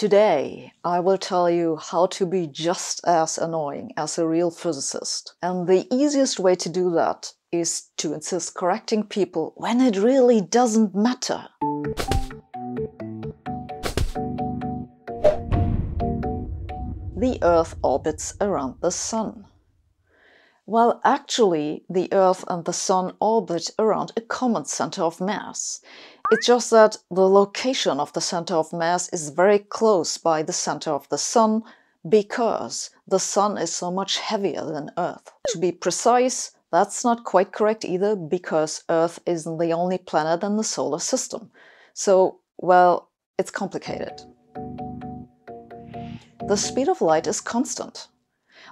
Today, I will tell you how to be just as annoying as a real physicist. And the easiest way to do that is to insist correcting people when it really doesn't matter. The Earth orbits around the Sun. Well, actually, the Earth and the Sun orbit around a common center of mass. It's just that the location of the center of mass is very close by the center of the Sun because the Sun is so much heavier than Earth. To be precise, that's not quite correct either, because Earth isn't the only planet in the solar system. So, well, it's complicated. The speed of light is constant.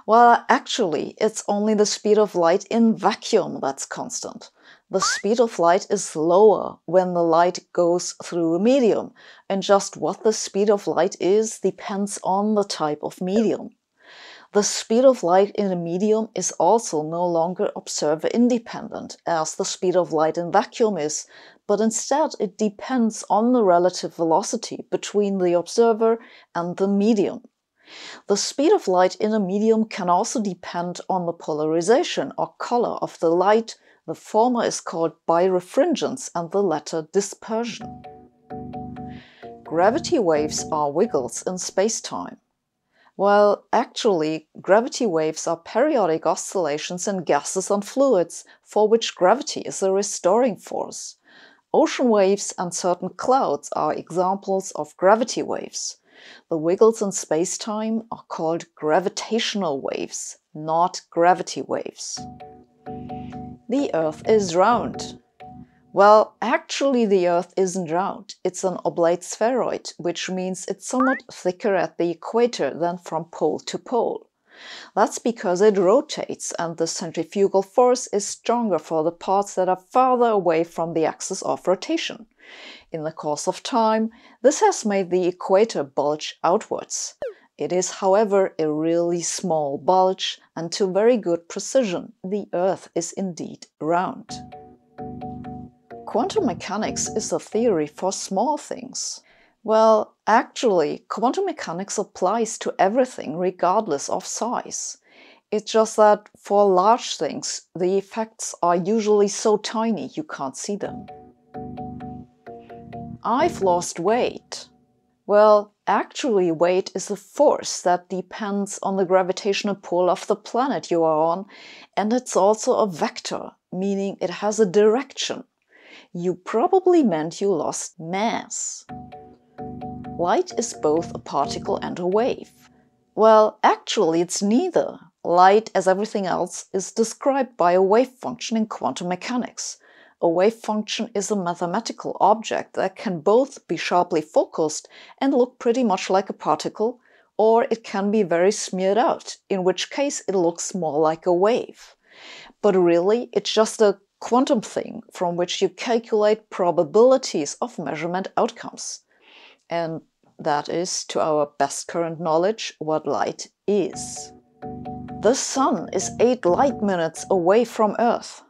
Well, actually, it's only the speed of light in vacuum that's constant. The speed of light is lower when the light goes through a medium, and just what the speed of light is depends on the type of medium. The speed of light in a medium is also no longer observer-independent, as the speed of light in vacuum is, but instead it depends on the relative velocity between the observer and the medium. The speed of light in a medium can also depend on the polarization or color of the light. The former is called birefringence and the latter dispersion. Gravity waves are wiggles in space-time. Well, actually, gravity waves are periodic oscillations in gases and fluids, for which gravity is a restoring force. Ocean waves and certain clouds are examples of gravity waves. The wiggles in space-time are called gravitational waves, not gravity waves. The Earth is round. Well, actually the Earth isn't round, it's an oblate spheroid, which means it's somewhat thicker at the equator than from pole to pole. That's because it rotates and the centrifugal force is stronger for the parts that are farther away from the axis of rotation. In the course of time, this has made the equator bulge outwards. It is, however, a really small bulge, and to very good precision, the Earth is indeed round. Quantum mechanics is a theory for small things. Well, actually, quantum mechanics applies to everything regardless of size. It's just that for large things, the effects are usually so tiny you can't see them. I've lost weight. Well, actually, weight is a force that depends on the gravitational pull of the planet you are on, and it's also a vector, meaning it has a direction. You probably meant you lost mass. Light is both a particle and a wave. Well, actually it's neither. Light, as everything else, is described by a wave function in quantum mechanics. A wave function is a mathematical object that can both be sharply focused and look pretty much like a particle, or it can be very smeared out, in which case it looks more like a wave. But really, it's just a quantum thing from which you calculate probabilities of measurement outcomes. And that is, to our best current knowledge, what light is. The Sun is 8 light minutes away from Earth.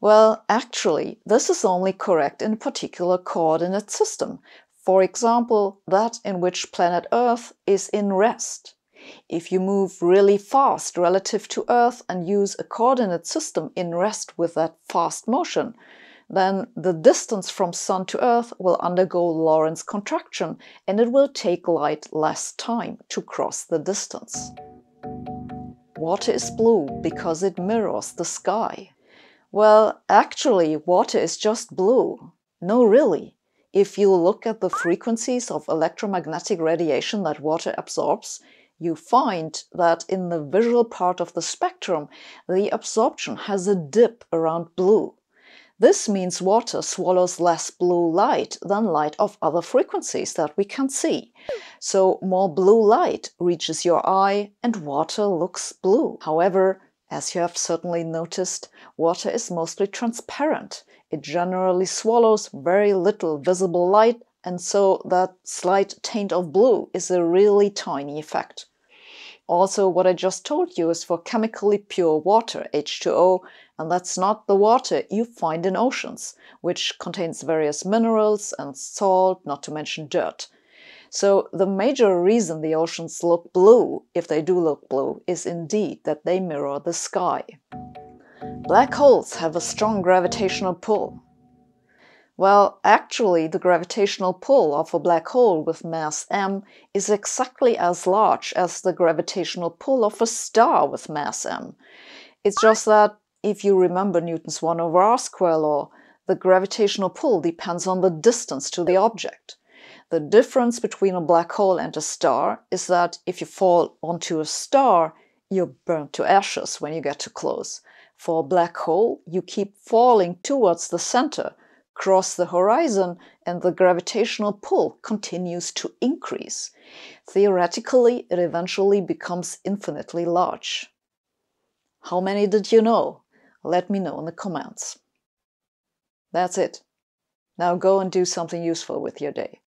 Well, actually, this is only correct in a particular coordinate system, for example, that in which planet Earth is in rest. If you move really fast relative to Earth and use a coordinate system in rest with that fast motion, then the distance from Sun to Earth will undergo Lorentz contraction, and it will take light less time to cross the distance. Water is blue because it mirrors the sky. Well, actually, water is just blue. No, really. If you look at the frequencies of electromagnetic radiation that water absorbs, you find that in the visual part of the spectrum, the absorption has a dip around blue. This means water swallows less blue light than light of other frequencies that we can see. So more blue light reaches your eye and water looks blue. However, as you have certainly noticed, water is mostly transparent. It generally swallows very little visible light, and so that slight taint of blue is a really tiny effect. Also, what I just told you is for chemically pure water, H2O, and that's not the water you find in oceans, which contains various minerals and salt, not to mention dirt. So the major reason the oceans look blue, if they do look blue, is indeed that they mirror the sky. Black holes have a strong gravitational pull. Well, actually, the gravitational pull of a black hole with mass m is exactly as large as the gravitational pull of a star with mass m. It's just that, if you remember Newton's 1/r² law, the gravitational pull depends on the distance to the object. The difference between a black hole and a star is that if you fall onto a star, you're burnt to ashes when you get too close. For a black hole, you keep falling towards the center, cross the horizon, and the gravitational pull continues to increase. Theoretically, it eventually becomes infinitely large. How many did you know? Let me know in the comments. That's it. Now go and do something useful with your day.